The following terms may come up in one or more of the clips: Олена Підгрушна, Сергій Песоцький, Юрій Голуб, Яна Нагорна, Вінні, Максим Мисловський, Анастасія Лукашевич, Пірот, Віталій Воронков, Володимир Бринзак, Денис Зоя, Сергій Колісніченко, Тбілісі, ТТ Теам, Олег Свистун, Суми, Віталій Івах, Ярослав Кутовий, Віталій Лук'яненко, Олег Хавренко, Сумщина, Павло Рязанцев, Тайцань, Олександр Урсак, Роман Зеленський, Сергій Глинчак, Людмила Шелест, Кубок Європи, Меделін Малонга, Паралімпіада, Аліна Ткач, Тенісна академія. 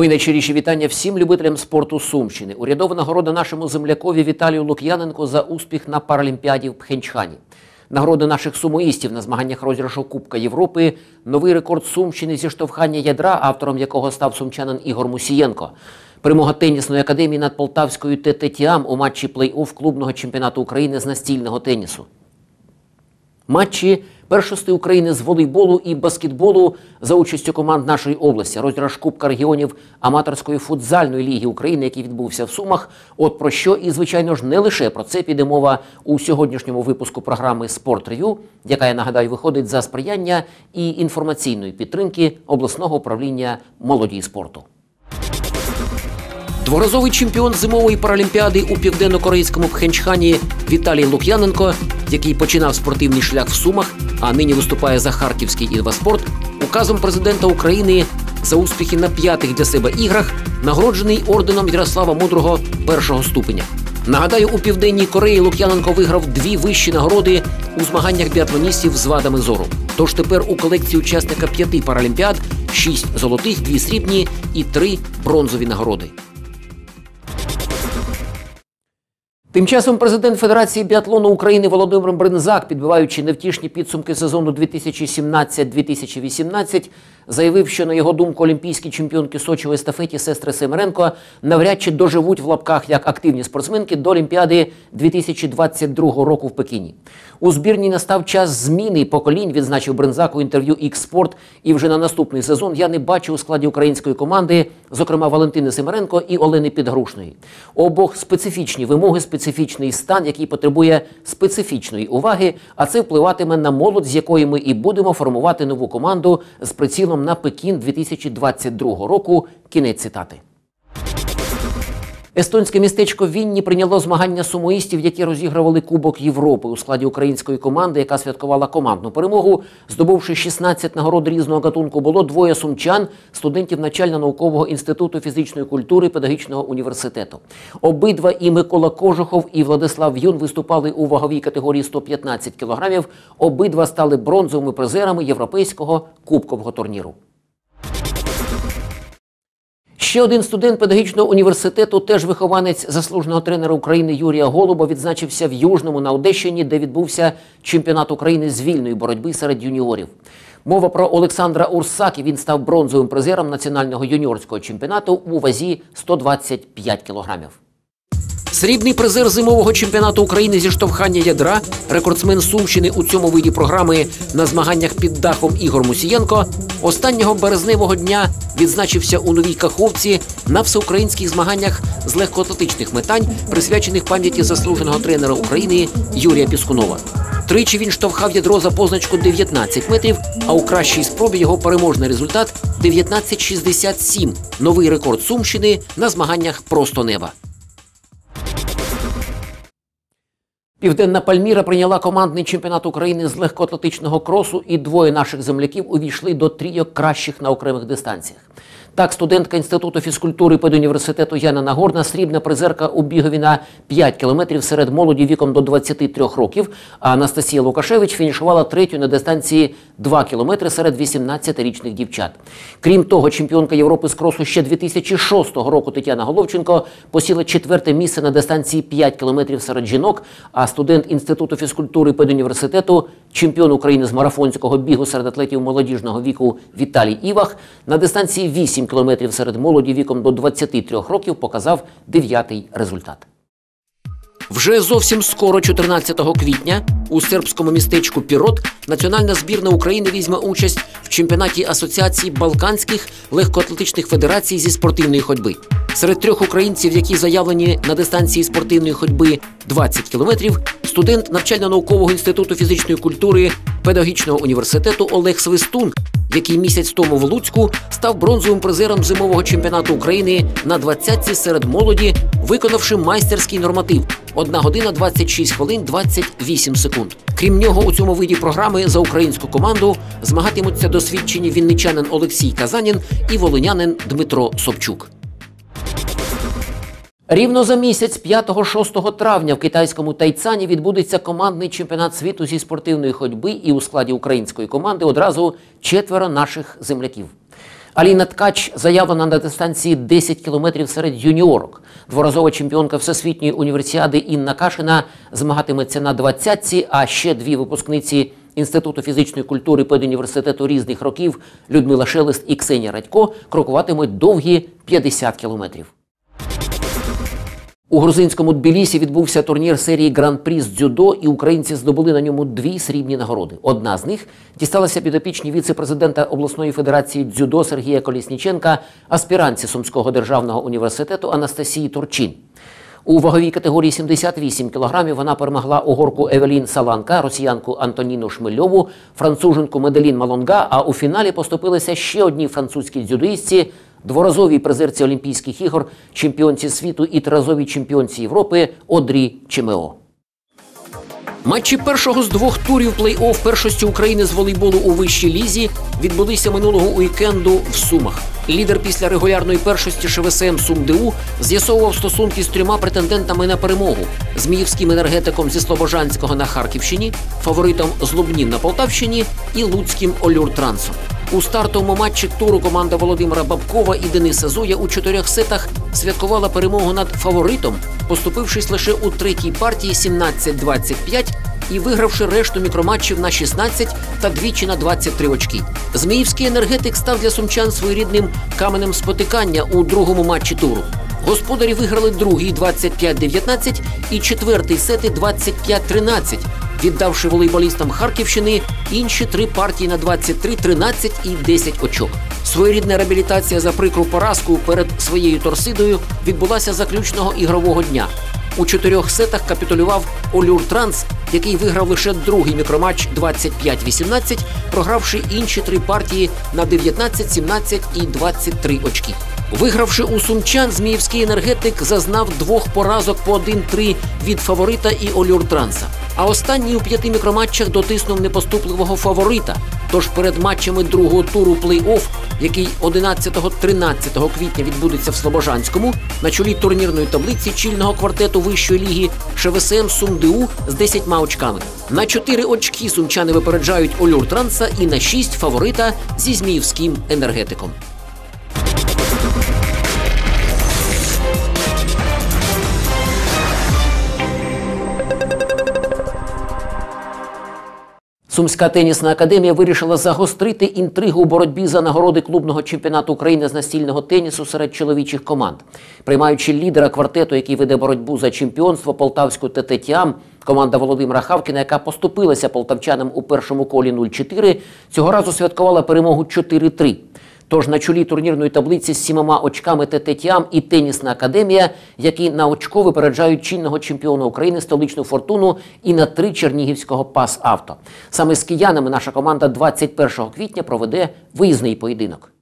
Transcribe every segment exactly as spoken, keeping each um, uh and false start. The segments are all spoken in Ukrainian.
Мої найщиріші вітання всім любителям спорту Сумщини. Урядова нагорода нашому землякові Віталію Лук'яненко за успіх на Паралімпіаді в Пхенчхані. Нагороди наших сумоїстів на змаганнях розіграшу Кубка Європи, новий рекорд Сумщини зі штовхання ядра, автором якого став сумчанин Ігор Мусієнко, перемога Тенісної академії над полтавською Т Т Теам у матчі плей-офф клубного чемпіонату України з настільного тенісу. Матчі першості України з волейболу і баскетболу за участю команд нашої області. Розіграш Кубка регіонів Аматорської футзальної ліги України, який відбувся в Сумах. От про що і, звичайно ж, не лише про це піде мова у сьогоднішньому випуску програми «Спорт-ревю», яка, я нагадаю, виходить за сприяння і інформаційної підтримки обласного управління молоді і спорту. Дворазовий чемпіон зимової паралімпіади у південно-корейському Пхенчхані Віталій Лук'яненко, який починав спортивний шлях в Сумах, а нині виступає за харківський «Інваспорт», указом президента України за успіхи на п'ятих для себе іграх нагороджений орденом Ярослава Мудрого першого ступеня. Нагадаю, у Південній Кореї Лук'яненко виграв дві вищі нагороди у змаганнях біатлоністів з вадами зору. Тож тепер у колекції учасника п'яти паралімпіад шість золотих, дві срібні і три бронзові нагороди. Тим часом президент Федерації біатлону України Володимир Бринзак, підбиваючи невтішні підсумки сезону дві тисячі сімнадцятого дві тисячі вісімнадцятого, заявив, що, на його думку, олімпійські чемпіонки Сочі в естафеті сестри Семеренко навряд чи доживуть в лапках як активні спортсменки до Олімпіади дві тисячі двадцять другого року в Пекіні. У збірній настав час зміни поколінь, відзначив Бринзак у інтерв'ю «Ікс-Спорт», і вже на наступний сезон я не бачу у складі української команди, зокрема Валентини Семеренко і Олени Підгрушної. Обох специфічні вимоги, специфічний стан, який потребує специфічної уваги, а це впливатиме на молодь, з якої ми і будемо формувати нову команду з прицілом на Пекін дві тисячі двадцять другого року. Кінець цитати. Естонське містечко Вінні прийняло змагання сумоїстів, які розігрували Кубок Європи. У складі української команди, яка святкувала командну перемогу, здобувши шістнадцять нагород різного гатунку, було двоє сумчан, студентів Навчально-наукового інституту фізичної культури педагогічного університету. Обидва, і Микола Кожухов, і Владислав Юн, виступали у ваговій категорії сто п'ятнадцять кілограмів. Обидва стали бронзовими призерами європейського кубкового турніру. Ще один студент педагогічного університету, теж вихованець заслуженого тренера України Юрія Голуба, відзначився в Южному на Одещині, де відбувся чемпіонат України з вільної боротьби серед юніорів. Мова про Олександра Урсака, він став бронзовим призером національного юніорського чемпіонату у вазі сто двадцять п'ять кілограмів. Срібний призер зимового чемпіонату України зі штовхання ядра, рекордсмен Сумщини у цьому виді програми на змаганнях під дахом Ігор Мусієнко, останнього березневого дня відзначився у Новій Каховці на всеукраїнських змаганнях з легкоатлетичних метань, присвячених пам'яті заслуженого тренера України Юрія Піскунова. Тричі він штовхав ядро за позначку дев'ятнадцять метрів, а у кращій спробі його переможний результат – дев'ятнадцять шістдесят сім, новий рекорд Сумщини на змаганнях «Просто неба». Південна Пальміра прийняла командний чемпіонат України з легкоатлетичного кросу, і двоє наших земляків увійшли до трійок кращих на окремих дистанціях. Так, студентка Інституту фізкультури педуніверситету Яна Нагорна – срібна призерка у бігові на п'ять кілометрів серед молоді віком до двадцяти трьох років, а Анастасія Лукашевич фінішувала третю на дистанції два кілометри серед вісімнадцятирічних дівчат. Крім того, чемпіонка Європи з кросу ще дві тисячі шостого року Тетяна Головченко посіла четверте місце на дистанції п'ять кілометрів серед жінок, а студент Інституту фізкультури педуніверситету, чемпіон України з марафонського бігу серед атлетів молодіжного віку Віталій Івах на дистанції вісім кілометрів серед молоді віком до двадцяти трьох років показав дев'ятий результат. Вже зовсім скоро, чотирнадцятого квітня, у сербському містечку Пірот національна збірна України візьме участь в чемпіонаті Асоціації Балканських легкоатлетичних федерацій зі спортивної ходьби. Серед трьох українців, які заявлені на дистанції спортивної ходьби двадцять кілометрів, студент Навчально-наукового інституту фізичної культури педагогічного університету Олег Свистун, який місяць тому в Луцьку став бронзовим призером зимового чемпіонату України на двадцятці серед молоді, виконавши майстерський норматив – одна година двадцять шість хвилин двадцять вісім секунд. Крім нього, у цьому виді програми за українську команду змагатимуться досвідчені вінничанин Олексій Казанін і волинянин Дмитро Собчук. Рівно за місяць, п'ятого-шостого травня, в китайському Тайцані відбудеться командний чемпіонат світу зі спортивної ходьби, і у складі української команди одразу четверо наших земляків. Аліна Ткач заявлена на дистанції десять кілометрів серед юніорок. Дворазова чемпіонка Всесвітньої універсіади Інна Кашина змагатиметься на двадцятці, а ще дві випускниці Інституту фізичної культури педуніверситету різних років Людмила Шелест і Ксенія Радько крокуватимуть довгі п'ятдесят кілометрів. У грузинському Тбілісі відбувся турнір серії Гран-прі з дзюдо, і українці здобули на ньому дві срібні нагороди. Одна з них дісталася підопічній віце-президента обласної федерації дзюдо Сергія Колісніченка, аспірантці Сумського державного університету Анастасії Турчин. У ваговій категорії сімдесят вісім кілограмів вона перемогла угорку Евелін Саланка, росіянку Антоніну Шмельову, француженку Меделін Малонга, а у фіналі поступилися ще одні французькі дзюдоїстці – дворазовій призерці Олімпійських ігор, чемпіонці світу і триразовій чемпіонці Європи Одрі Чемео. Матчі першого з двох турів плей-офф першості України з волейболу у вищій лізі відбулися минулого уікенду в Сумах. Лідер після регулярної першості ШВСМ «Сумду» з'ясовував стосунки з трьома претендентами на перемогу – зміївським енергетиком зі Слобожанського на Харківщині, фаворитом з Лубнів на Полтавщині і луцьким «Олюртрансом». У стартовому матчі туру команда Володимира Бабкова і Дениса Зоя у чотирьох сетах святкувала перемогу над фаворитом, поступившись лише у третій партії сімнадцять двадцять п'ять і вигравши решту мікроматчів на шістнадцять та двічі на двадцять три очки. Зміївський енергетик став для сумчан своєрідним каменем спотикання у другому матчі туру. Господарі виграли другий двадцять п'ять дев'ятнадцять і четвертий сети двадцять п'ять тринадцять, віддавши волейболістам Харківщини інші три партії на двадцять три тринадцять і десять очок. Своєрідна реабілітація за прикру поразку перед своєю торсидою відбулася заключного ігрового дня. У чотирьох сетах капітулював «Олюртранс», який виграв лише другий мікроматч двадцять п'ять вісімнадцять, програвши інші три партії на дев'ятнадцять сімнадцять і двадцять три очки. Вигравши у сумчан, зміївський енергетик зазнав двох поразок по один три від фаворита і «Олюртранса». А останній у п'яти мікроматчах дотиснув непоступливого фаворита. Тож перед матчами другого туру плей-офф, який одинадцятого тринадцятого квітня відбудеться в Слобожанському, на чолі турнірної таблиці чільного квартету вищої ліги ШВСМ «Сумду» з десятьма очками. На чотири очки сумчани випереджають «Олюртранса» і на шість фаворита зі зміївським енергетиком. Сумська тенісна академія вирішила загострити інтригу у боротьбі за нагороди клубного чемпіонату України з настільного тенісу серед чоловічих команд. Приймаючи лідера квартету, який веде боротьбу за чемпіонство, полтавську ТТ Теам, команда Володимира Хавкіна, яка поступилася полтавчанам у першому колі нуль чотири, цього разу святкувала перемогу чотири три. Тож на чолі турнірної таблиці з сімома очками ТТ Теам і Тенісна академія, які на очко випереджають чинного чемпіона України столичну «Фортуну» і на три чернігівського «Пас-Авто». Саме з киянами наша команда двадцять першого квітня проведе виїзний поєдинок.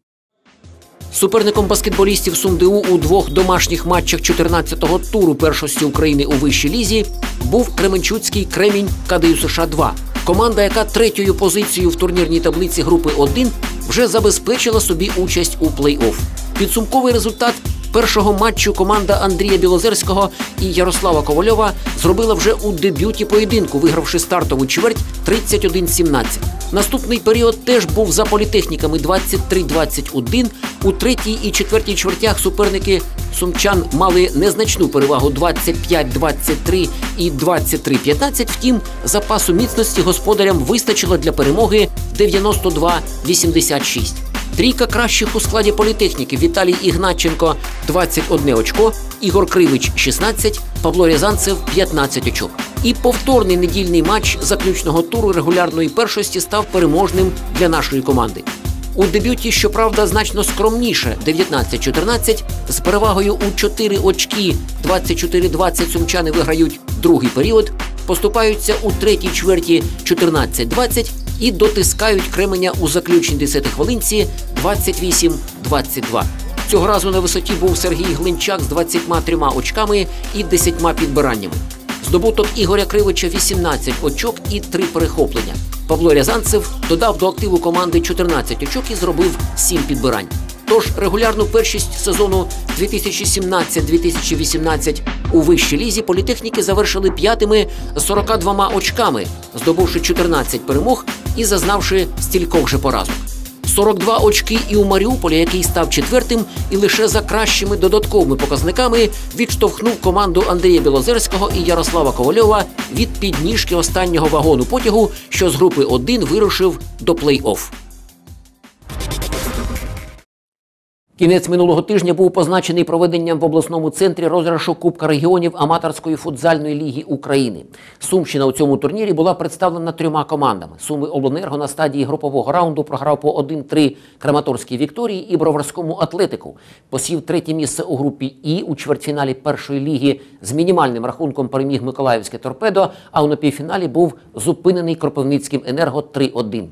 Суперником баскетболістів Сумду у двох домашніх матчах чотирнадцятого туру першості України у вищій лізі був кременчуцький «Кремінь» КДЮСШ-два. Команда, яка третьою позицією в турнірній таблиці групи один, вже забезпечила собі участь у плей-офф. Підсумковий результат першого матчу команда Андрія Білозерського і Ярослава Ковальова зробила вже у дебюті поєдинку, вигравши стартову чверть тридцять один сімнадцять. Наступний період теж був за політехніками двадцять три двадцять один. У третій і четвертій чвертях суперники сумчан мали незначну перевагу двадцять п'ять двадцять три і двадцять три п'ятнадцять, втім запасу міцності господарям вистачило для перемоги дев'яносто два вісімдесят шість. Трійка кращих у складі політехніки Віталій Ігначенко – двадцять одне очко, Ігор Кривич – шістнадцять, Павло Рязанцев – п'ятнадцять очок. І повторний недільний матч заключного туру регулярної першості став переможним для нашої команди. У дебюті, щоправда, значно скромніше – дев'ятнадцять чотирнадцять, з перевагою у чотири очки – двадцять чотири двадцять сумчани виграють другий період, поступаються у третій чверті – чотирнадцять двадцять і дотискають Кременя у заключній десятихвилинці – двадцять вісім двадцять два. Цього разу на висоті був Сергій Глинчак з двадцятьма трьома очками і десятьма підбираннями. Здобуток Ігоря Кривича – вісімнадцять очок і три перехоплення. Павло Рязанцев додав до активу команди чотирнадцять очок і зробив сім підбирань. Тож регулярну першість сезону дві тисячі сімнадцять дві тисячі вісімнадцять у вищій лізі політехніки завершили п'ятими з сорокма двома очками, здобувши чотирнадцять перемог і зазнавши стількох же поразок. сорок два очки і у Маріуполі, який став четвертим і лише за кращими додатковими показниками відштовхнув команду Андрія Білозерського і Ярослава Ковальова від підніжки останнього вагону потягу, що з групи один вирушив до плей-офф. Кінець минулого тижня був позначений проведенням в обласному центрі розіграшу Кубка регіонів Аматорської футзальної ліги України. Сумщина у цьому турнірі була представлена трьома командами. Суми Обленерго на стадії групового раунду програв по один три Краматорській Вікторії і Броварському Атлетику. Посів третє місце у групі І, у чвертьфіналі першої ліги з мінімальним рахунком переміг Миколаївське Торпедо, а у напівфіналі був зупинений Кропивницьким Енерго три один.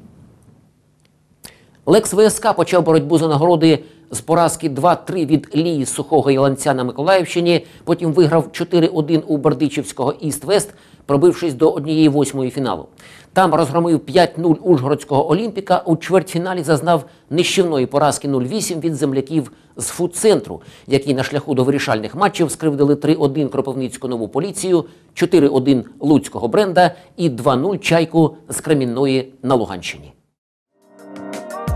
Лекс ВСК почав боротьбу за нагороди з поразки два три від Лії Сухого Яланця на Миколаївщині, потім виграв чотири один у Бердичівського «Іст-Вест», пробившись до однієї восьмої фіналу. Там розгромив п'ять нуль Ужгородського «Олімпіка», у чвертьфіналі зазнав нищівної поразки нуль вісім від земляків з «Фудцентру», які на шляху до вирішальних матчів скривдили три один Кропивницьку Нову Поліцію, чотири один Луцького Бренда і два нуль Чайку з Кремінної на Луганщині.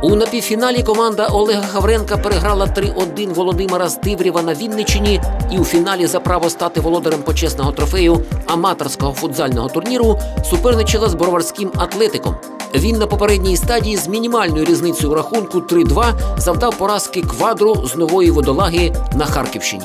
У напівфіналі команда Олега Хавренка переграла три один Володимира Здиврєва на Вінниччині, і у фіналі за право стати володарем почесного трофею аматорського футзального турніру суперничила з Броварським Атлетиком. Він на попередній стадії з мінімальною різницею у рахунку три два завдав поразки квадру з Нової Водолаги на Харківщині.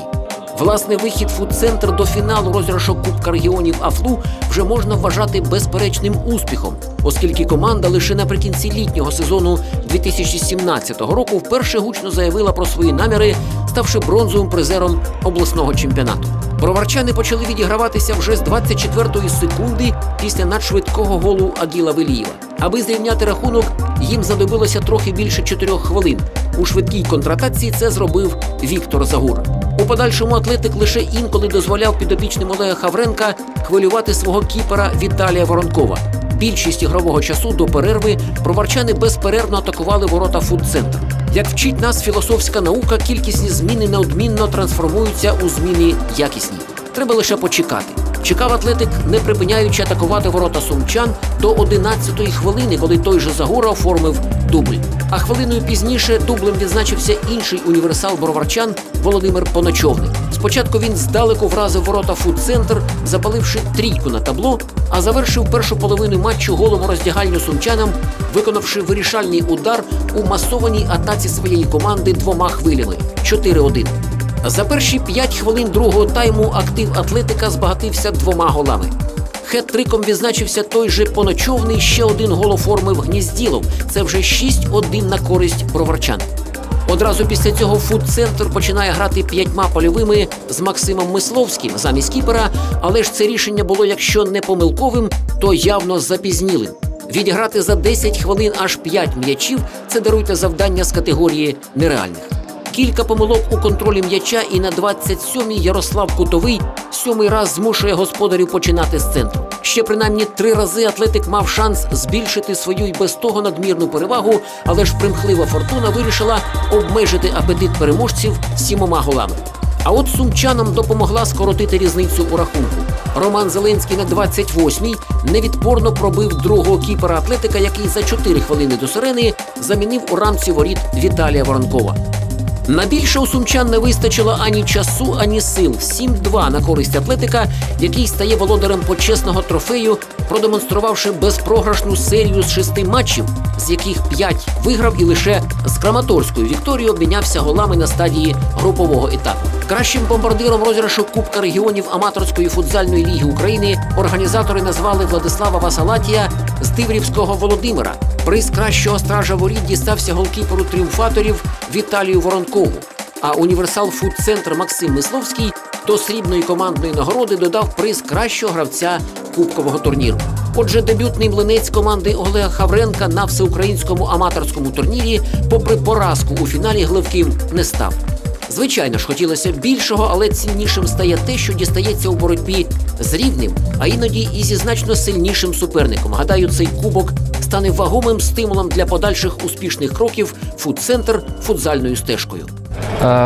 Власне, вихід футцентр до фіналу розіграшу Кубка регіонів АФЛУ вже можна вважати безперечним успіхом, оскільки команда лише наприкінці літнього сезону дві тисячі сімнадцятого року вперше гучно заявила про свої наміри, ставши бронзовим призером обласного чемпіонату. Броварчани почали відіграватися вже з двадцять четвертої секунди після надшвидкого голу Агіла Велієва. Аби зрівняти рахунок, їм знадобилося трохи більше чотирьох хвилин. У швидкій контратації це зробив Віктор Загур. У подальшому Атлетик лише інколи дозволяв підопічним Олега Хавренка хвилювати свого кіпера Віталія Воронкова. Більшість ігрового часу до перерви броварчани безперервно атакували ворота футцентру. Як вчить нас філософська наука, кількісні зміни неодмінно трансформуються у зміни якісні. Треба лише почекати. Чекав Атлетик, не припиняючи атакувати ворота сумчан до одинадцятої хвилини, коли той же Загора оформив дубль. А хвилиною пізніше дублем відзначився інший універсал броварчан Володимир Поночовник. Спочатку він здалеку вразив ворота футцентр, запаливши трійку на табло, а завершив першу половину матчу голом у роздягальню сумчанам, виконавши вирішальний удар у масованій атаці своєї команди двома хвилями – чотири один. За перші п'ять хвилин другого тайму актив Атлетика збагатився двома голами. Хет-триком відзначився той же Поночовний, ще один гол оформив Гнізділов. Це вже шість один на користь броварчан. Одразу після цього футцентр починає грати п'ятьма польовими з Максимом Мисловським замість кіпера, але ж це рішення було якщо не помилковим, то явно запізнілим. Відіграти за десять хвилин аж п'ять м'ячів – це, даруйте, завдання з категорії нереальних. Кілька помилок у контролі м'яча і на двадцять сьомій Ярослав Кутовий сьомий раз змушує господарів починати з центру. Ще принаймні три рази Атлетик мав шанс збільшити свою й без того надмірну перевагу, але ж примхлива фортуна вирішила обмежити апетит переможців сімома голами. А от сумчанам допомогла скоротити різницю у рахунку. Роман Зеленський на двадцять восьмій невідпорно пробив другого кіпера Атлетика, який за чотири хвилини до сирени замінив у рамці воріт Віталія Воронкова. На більше у сумчан не вистачило ані часу, ані сил. сім два на користь Атлетика, який стає володарем почесного трофею, продемонструвавши безпрограшну серію з шести матчів, з яких п'ять виграв і лише з Краматорською Вікторією обмінявся голами на стадії групового етапу. Кращим бомбардиром розіграшу Кубка регіонів Аматорської футзальної ліги України організатори назвали Владислава Васалатія з Здиврівського Володимира. Приз кращого стража воріт дістався голкіперу тріумфаторів Віталію Воронкову. А універсал футцентр Максим Мисловський до срібної командної нагороди додав приз кращого гравця кубкового турніру. Отже, дебютний млинець команди Олега Хавренка на всеукраїнському аматорському турнірі попри поразку у фіналі гливким не став. Звичайно ж, хотілося більшого, але ціннішим стає те, що дістається у боротьбі з рівним, а іноді і зі значно сильнішим суперником. Гадаю, цей кубок стане вагомим стимулом для подальших успішних кроків футцентр футзальною стежкою.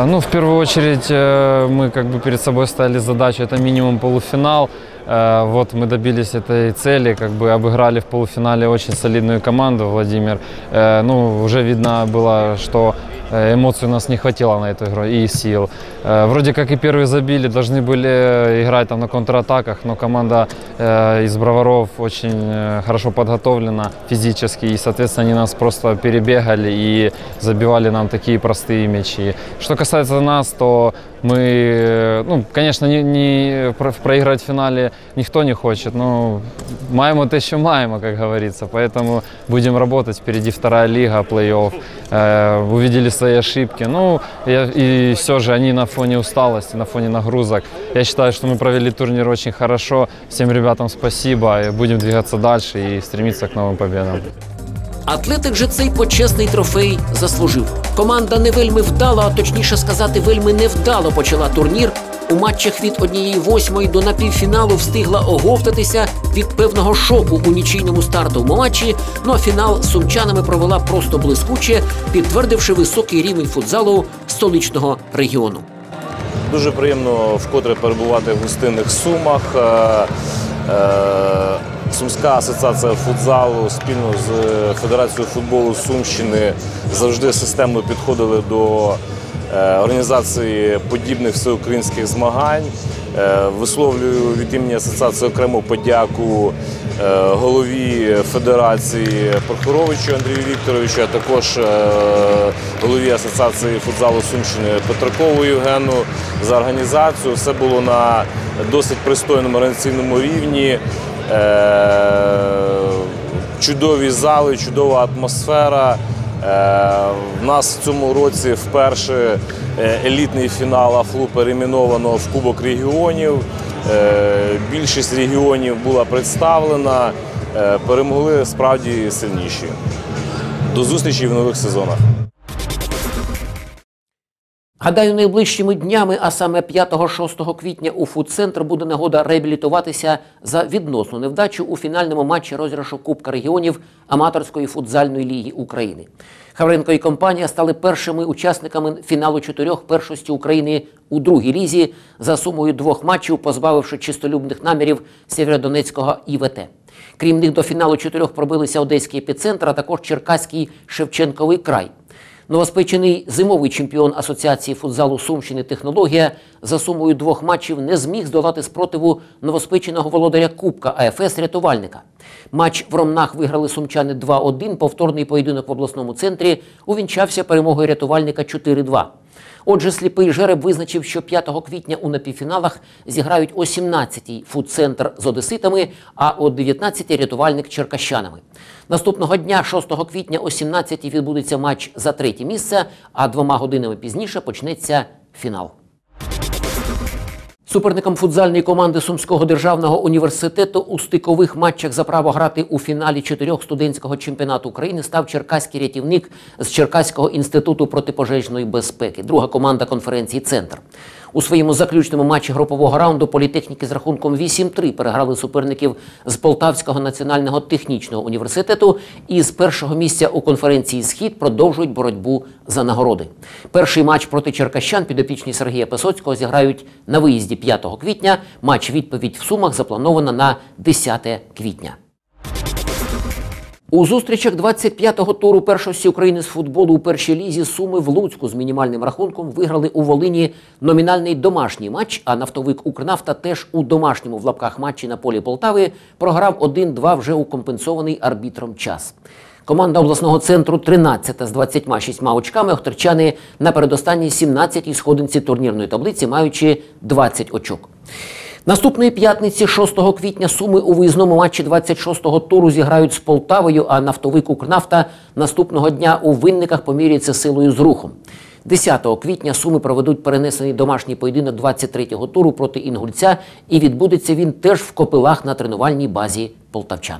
Ну, в первую очередь, мы как бы перед собой ставили задачу, это минимум полуфинал. Вот мы добились этой цели, как бы обыграли в полуфинале очень солидную команду, Владимир. Ну, уже видно было, что эмоций у нас не хватило на эту игру и сил. Вроде как и первые забили, должны были играть там на контратаках, но команда из Броваров очень хорошо подготовлена физически, и, соответственно, они нас просто перебегали и забивали нам такие простые мячи. Что касается нас, то мы, ну, конечно, не, не проиграть в финале никто не хочет, но маємо-то еще маємо, как говорится, поэтому будем работать, впереди вторая лига, плей-офф, э, увидели свои ошибки, ну, я, и все же они на фоне усталости, на фоне нагрузок. Я считаю, что мы провели турнир очень хорошо, всем ребятам спасибо, и будем двигаться дальше и стремиться к новым победам. Атлетик же цей почесний трофей заслужив. Команда не вельми вдала, а точніше сказати, вельми невдало почала турнір. У матчах від однієї восьмої до напівфіналу встигла оговтатися від певного шоку у нічийному стартовому матчі, ну а фінал з сумчанами провела просто блискуче, підтвердивши високий рівень футзалу столичного регіону. Дуже приємно вкотре перебувати в гостинних Сумах. Сумська асоціація футзалу спільно з Федерацією футболу Сумщини завжди системно підходили до організації подібних всеукраїнських змагань. Висловлюю від імені асоціації окрему подяку голові федерації Прохоровичу Андрію Вікторовичу, а також голові асоціації футзалу Сумщини Петракову Євгену за організацію. Все було на досить пристойному організаційному рівні. Чудові зали, чудова атмосфера. У нас в цьому році вперше елітний фінал АФЛУ перейменовано в Кубок Регіонів. Більшість регіонів була представлена, перемогли справді сильніші. До зустрічі в нових сезонах. Гадаю, найближчими днями, а саме п'ятого-шостого квітня у футцентр буде нагода реабілітуватися за відносну невдачу у фінальному матчі розіграшу Кубка регіонів Аматорської футзальної ліги України. Хавренко і компанія стали першими учасниками фіналу чотирьох першості України у другій лізі за сумою двох матчів, позбавивши чистолюбних намірів Сєвєродонецького І В Т. Крім них, до фіналу чотирьох пробилися Одеський епіцентр, а також Черкаський Шевченковий край. Новоспечений зимовий чемпіон Асоціації футзалу Сумщини «Технологія» за сумою двох матчів не зміг здолати спротиву новоспеченого володаря Кубка А Ф С «Рятувальника». Матч в Ромнах виграли сумчани два один, повторний поєдинок в обласному центрі увінчався перемогою «Рятувальника» чотири два. Отже, сліпий жереб визначив, що п'ятого квітня у напівфіналах зіграють о сімнадцятій футцентр з одеситами, а о дев'ятнадцятій рятувальник черкащанами. Наступного дня, шостого квітня, о сімнадцятій відбудеться матч за третє місце, а двома годинами пізніше почнеться фінал. Суперником футзальної команди Сумського державного університету у стикових матчах за право грати у фіналі чотирьох студентського чемпіонату України став черкаський рятівник з Черкаського інституту протипожежної безпеки, друга команда конференції «Центр». У своєму заключному матчі групового раунду політехніки з рахунком вісім три переграли суперників з Полтавського національного технічного університету і з першого місця у конференції «Схід» продовжують боротьбу за нагороди. Перший матч проти черкащан підопічні Сергія Песоцького зіграють на виїзді п'ятого квітня. Матч-відповідь в Сумах запланована на десяте квітня. У зустрічах двадцять п'ятого туру першості України з футболу у першій лізі Суми в Луцьку з мінімальним рахунком виграли у Волині номінальний домашній матч, а нафтовик «Укрнафта» теж у домашньому в лапках матчі на полі Полтави програв один два вже у компенсований арбітром час. Команда обласного центру тринадцята з двадцятьма шістьма очками, охтирчани на передостанній сімнадцятій сходинці турнірної таблиці, маючи двадцять очок. Наступної п'ятниці, шостого квітня, Суми у виїзному матчі двадцять шостого туру зіграють з Полтавою, а нафтовик «Укрнафта» наступного дня у Винниках поміряється силою з Рухом. десятого квітня Суми проведуть перенесений домашній поєдинок двадцять третього туру проти Інгульця, і відбудеться він теж в Копилах на тренувальній базі полтавчан.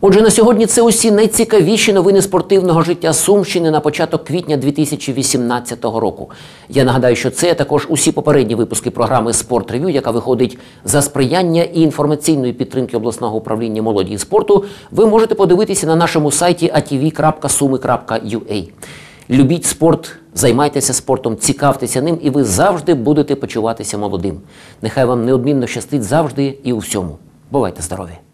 Отже, на сьогодні це усі найцікавіші новини спортивного життя Сумщини на початок квітня дві тисячі вісімнадцятого року. Я нагадаю, що це також усі попередні випуски програми «Спорт-ревю», яка виходить за сприяння і інформаційної підтримки обласного управління молоді і спорту, ви можете подивитися на нашому сайті а ті ві крапка суми крапка ю а. Любіть спорт, займайтеся спортом, цікавтеся ним, і ви завжди будете почуватися молодим. Нехай вам неодмінно щастить завжди і у всьому. Бувайте здорові!